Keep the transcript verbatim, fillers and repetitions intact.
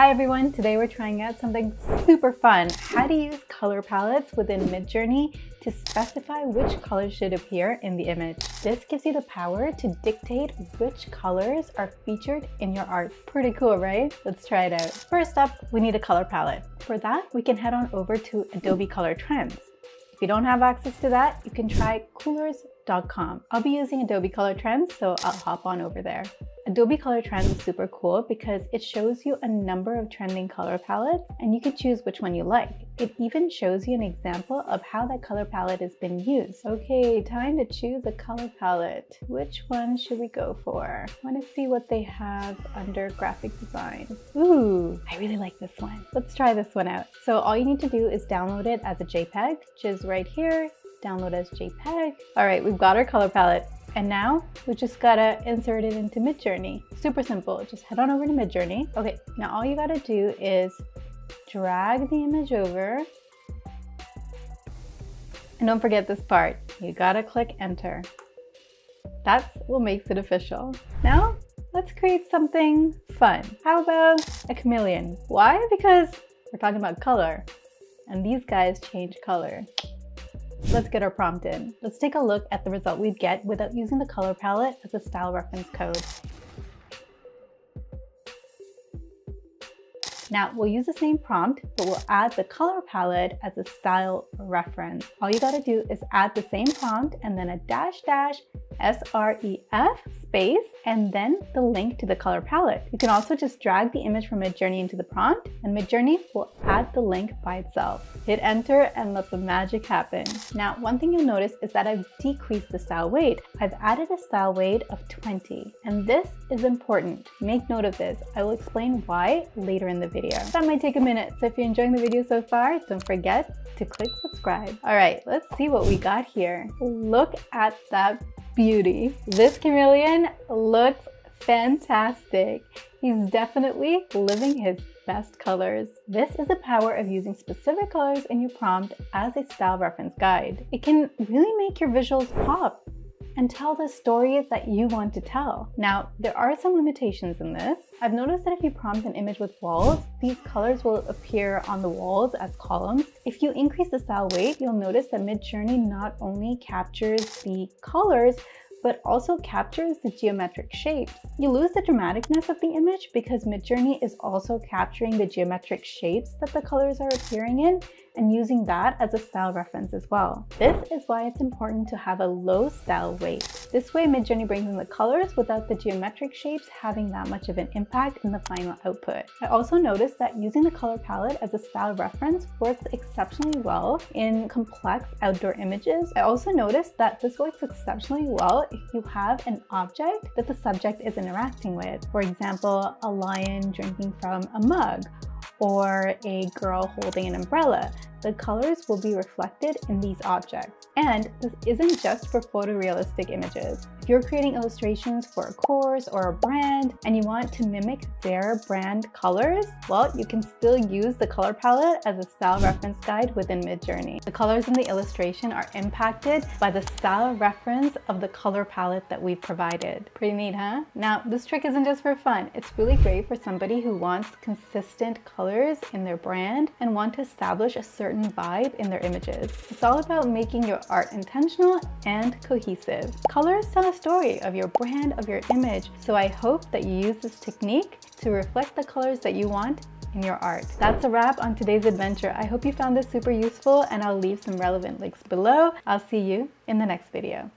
Hi everyone, today we're trying out something super fun. How to use color palettes within Midjourney to specify which colors should appear in the image. This gives you the power to dictate which colors are featured in your art. Pretty cool, right? Let's try it out. First up, we need a color palette. For that, we can head on over to Adobe Color Trends. If you don't have access to that, you can try coolors dot com. I'll be using Adobe Color Trends, so I'll hop on over there. Adobe Color Trends is super cool because it shows you a number of trending color palettes and you can choose which one you like. It even shows you an example of how that color palette has been used. Okay, time to choose a color palette. Which one should we go for? I want to see what they have under graphic design. Ooh, I really like this one. Let's try this one out. So all you need to do is download it as a J peg, which is right here. Download as J peg. All right, we've got our color palette. And now we just gotta insert it into Midjourney. Super simple, just head on over to Midjourney. Okay, now all you gotta do is drag the image over. And don't forget this part, you gotta click enter. That's what makes it official. Now, let's create something fun. How about a chameleon? Why? Because we're talking about color and these guys change color. Let's get our prompt in. Let's take a look at the result we'd get without using the color palette as a style reference code. Now we'll use the same prompt, but we'll add the color palette as a style reference. All you gotta do is add the same prompt and then a dash dash S R E F space and then the link to the color palette. You can also just drag the image from Midjourney into the prompt and Midjourney will add the link by itself. Hit enter and let the magic happen. Now, one thing you'll notice is that I've decreased the style weight. I've added a style weight of twenty and this is important. Make note of this. I will explain why later in the video. That might take a minute, so if you're enjoying the video so far, don't forget to click subscribe. All right, let's see what we got here. Look at that beauty. This chameleon looks fantastic. He's definitely living his best colors. This is the power of using specific colors in your prompt as a style reference guide. It can really make your visuals pop and tell the story that you want to tell. Now, there are some limitations in this. I've noticed that if you prompt an image with walls, these colors will appear on the walls as columns. If you increase the style weight, you'll notice that Midjourney not only captures the colors, but also captures the geometric shapes. You lose the dramaticness of the image because Midjourney is also capturing the geometric shapes that the colors are appearing in and using that as a style reference as well. This is why it's important to have a low style weight. This way Midjourney brings in the colors without the geometric shapes having that much of an impact in the final output. I also noticed that using the color palette as a style reference works exceptionally well in complex outdoor images. I also noticed that this works exceptionally well if you have an object that the subject is interacting with. For example, a lion drinking from a mug, or a girl holding an umbrella. The colors will be reflected in these objects. And this isn't just for photorealistic images. If you're creating illustrations for a course or a brand and you want to mimic their brand colors, well, you can still use the color palette as a style reference guide within Midjourney. The colors in the illustration are impacted by the style reference of the color palette that we've provided. Pretty neat, huh? Now, this trick isn't just for fun. It's really great for somebody who wants consistent colors in their brand and want to establish a certain vibe in their images. It's all about making your art intentional and cohesive. Colors tell a story of your brand, of your image, so I hope that you use this technique to reflect the colors that you want in your art. That's a wrap on today's adventure. I hope you found this super useful and I'll leave some relevant links below. I'll see you in the next video.